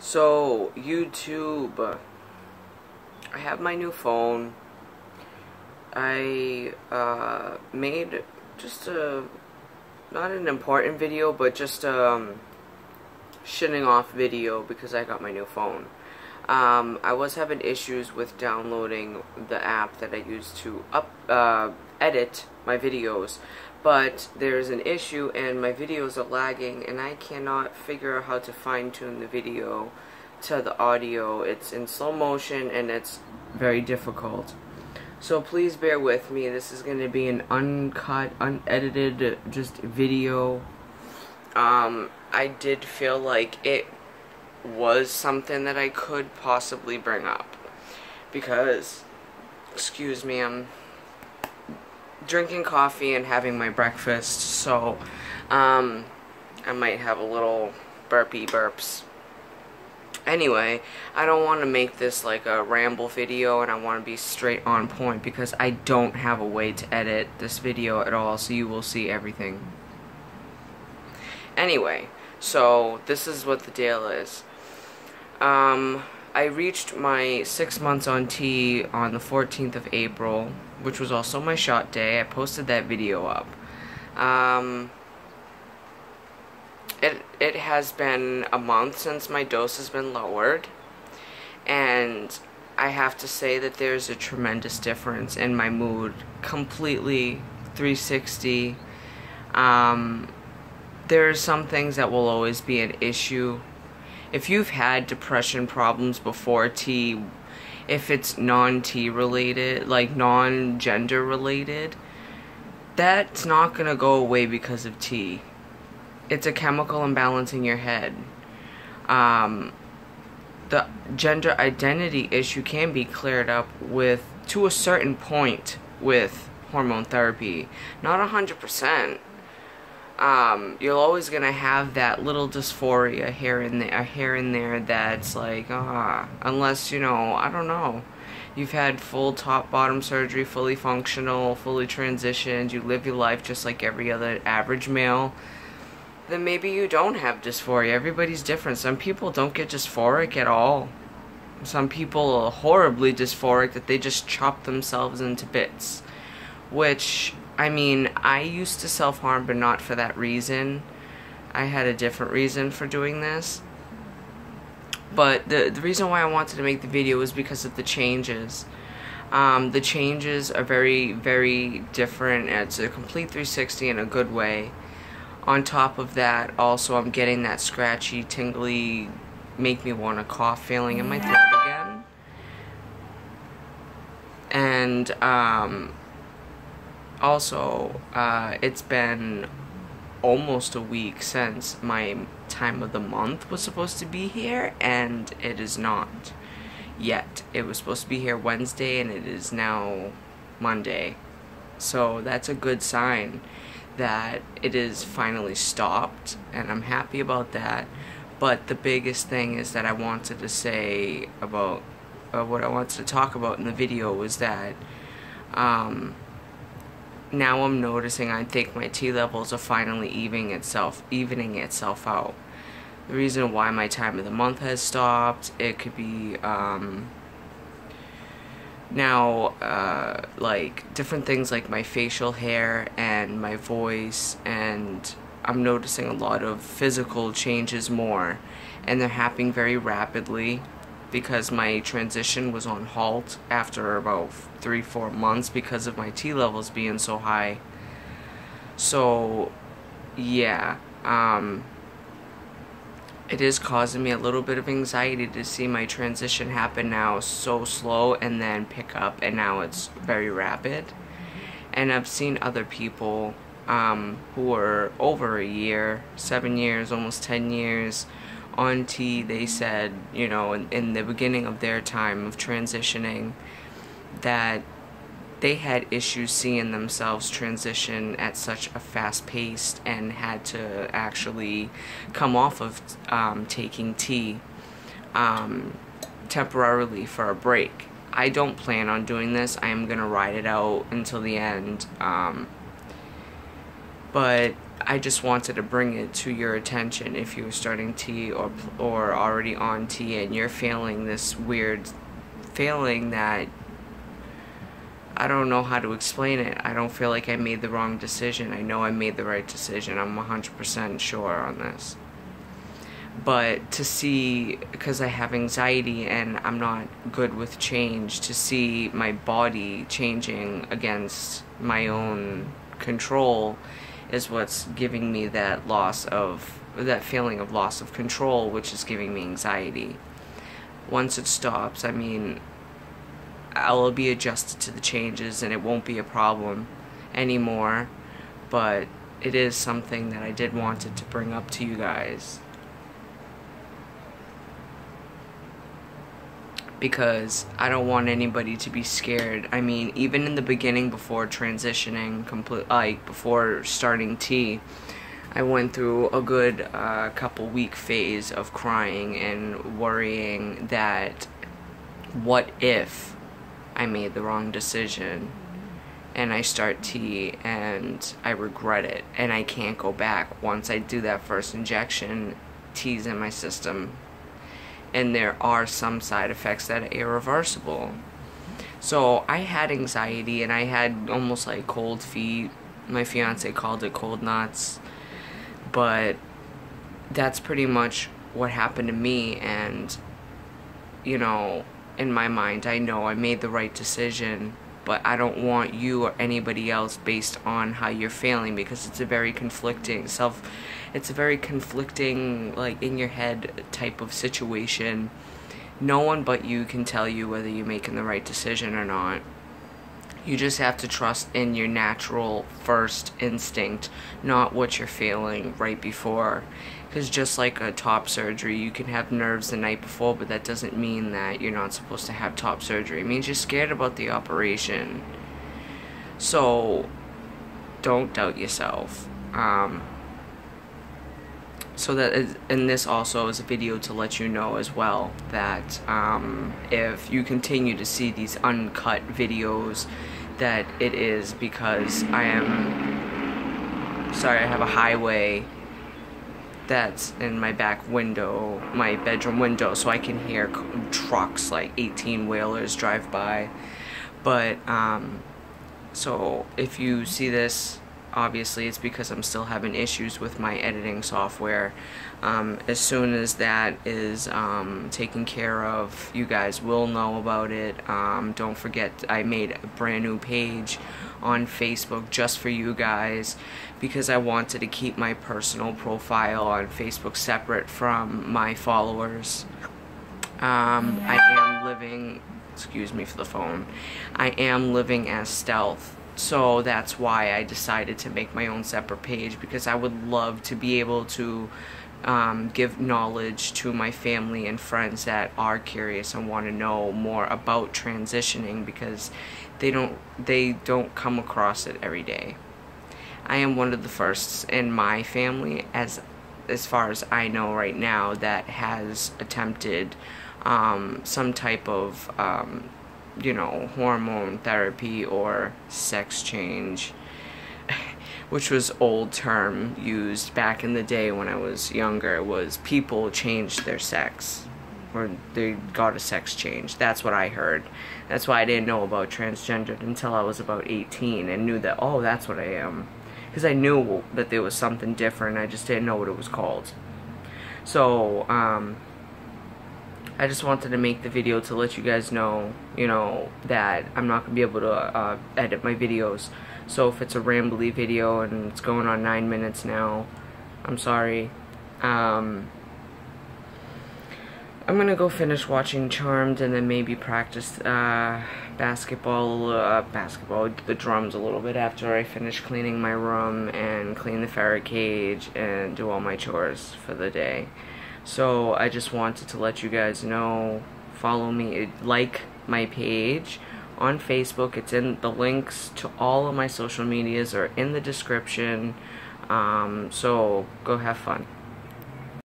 So, YouTube, I have my new phone. I made just a, not an important video, but just shitting off video because I got my new phone. I was having issues with downloading the app that I use to edit my videos, but there's an issue and my videos are lagging and I cannot figure out how to fine-tune the video to the audio. It's in slow motion and it's very difficult. So please bear with me. This is going to be an uncut, unedited just video. I did feel like it was something that I could possibly bring up because, excuse me, I'm drinking coffee and having my breakfast, so I might have a little burpy burps. Anyway, I don't want to make this like a ramble video, and I want to be straight on point because I don't have a way to edit this video at all, so you will see everything. Anyway, so this is what the deal is. I reached my 6 months on T on the 14th of April, which was also my shot day. I posted that video up. It has been a month since my dose has been lowered, and I have to say that there's a tremendous difference in my mood, completely 360. There are some things that will always be an issue. If you've had depression problems before T, if it's non-T related, like non-gender related, that's not gonna go away because of T. It's a chemical imbalance in your head. The gender identity issue can be cleared up with, to a certain point, with hormone therapy. Not 100%. You're always gonna have that little dysphoria here and there that's like, unless, you know, I don't know, you've had full top-bottom surgery, fully functional, fully transitioned, you live your life just like every other average male, then maybe you don't have dysphoria. Everybody's different. Some people don't get dysphoric at all. Some people are horribly dysphoric that they just chop themselves into bits. Which, I mean, I used to self-harm, but not for that reason. I had a different reason for doing this. But the reason why I wanted to make the video was because of the changes. The changes are very, very different. It's a complete 360 in a good way. On top of that, also, I'm getting that scratchy, tingly, make-me-want-to-cough feeling in my throat again. And, also, it's been almost a week since my time of the month was supposed to be here, and it is not yet. It was supposed to be here Wednesday, and it is now Monday. So that's a good sign that it is finally stopped, and I'm happy about that. But the biggest thing is that I wanted to say about what I wanted to talk about in the video was that now I'm noticing, I think my T levels are finally evening itself out. The reason why my time of the month has stopped, it could be now, like, different things like my facial hair and my voice, and I'm noticing a lot of physical changes more, and they're happening very rapidly because my transition was on halt after about 3-4 months because of my T levels being so high. So, yeah, it is causing me a little bit of anxiety to see my transition happen now so slow and then pick up, and now it's very rapid. And I've seen other people who are over a year, 7 years, almost 10 years on T. They said, you know, in the beginning of their time of transitioning, that they had issues seeing themselves transition at such a fast pace and had to actually come off of taking T temporarily for a break. I don't plan on doing this. I am going to ride it out until the end. But I just wanted to bring it to your attention if you were starting tea or already on tea and you're feeling this weird feeling that I don't know how to explain it. I don't feel like I made the wrong decision. I know I made the right decision. I'm 100% sure on this. But to see, because I have anxiety and I'm not good with change, to see my body changing against my own control is what's giving me that that feeling of loss of control, which is giving me anxiety. Once it stops, I mean, I'll be adjusted to the changes and it won't be a problem anymore, but it is something that I did want to bring up to you guys, because I don't want anybody to be scared. I mean, even in the beginning, before transitioning, before starting tea, I went through a good couple-week phase of crying and worrying that what if I made the wrong decision and I start tea and I regret it and I can't go back. Once I do that first injection, tea's in my system, and there are some side effects that are irreversible. So I had anxiety and I had almost like cold feet. My fiance called it cold nuts, but that's pretty much what happened to me. And you know, in my mind, I know I made the right decision, but I don't want you or anybody else based on how you're feeling, because it's a very conflicting like in your head type of situation. No one but you can tell you whether you're making the right decision or not. You just have to trust in your natural first instinct, not what you're feeling right before. Because just like a top surgery, you can have nerves the night before, but that doesn't mean that you're not supposed to have top surgery. It means you're scared about the operation. So don't doubt yourself. So that is, and this also is a video to let you know as well that if you continue to see these uncut videos, that it is because I am sorry. I have a highway that's in my back window, my bedroom window, so I can hear trucks, like 18-wheelers drive by. But so if you see this, obviously it's because I'm still having issues with my editing software. As soon as that is taken care of, you guys will know about it. Don't forget, I made a brand new page on Facebook just for you guys, because I wanted to keep my personal profile on Facebook separate from my followers. I am living, excuse me for the phone, I am living as Stealth. So that's why I decided to make my own separate page, because I would love to be able to give knowledge to my family and friends that are curious and want to know more about transitioning, because they don't come across it every day. I am one of the first in my family, as far as I know right now, that has attempted some type of you know, hormone therapy or sex change, which was old term used back in the day when I was younger, was people changed their sex, or they got a sex change. That's what I heard. That's why I didn't know about transgendered until I was about 18 and knew that, oh, that's what I am, because I knew that there was something different. I just didn't know what it was called. So I just wanted to make the video to let you guys know, you know, that I'm not going to be able to edit my videos. So if it's a rambly video and it's going on 9 minutes now, I'm sorry. I'm going to go finish watching Charmed and then maybe practice the drums a little bit after I finish cleaning my room and clean the ferret cage and do all my chores for the day. So I just wanted to let you guys know, follow me, like my page on Facebook. It's in the links to all of my social medias are in the description. So go have fun.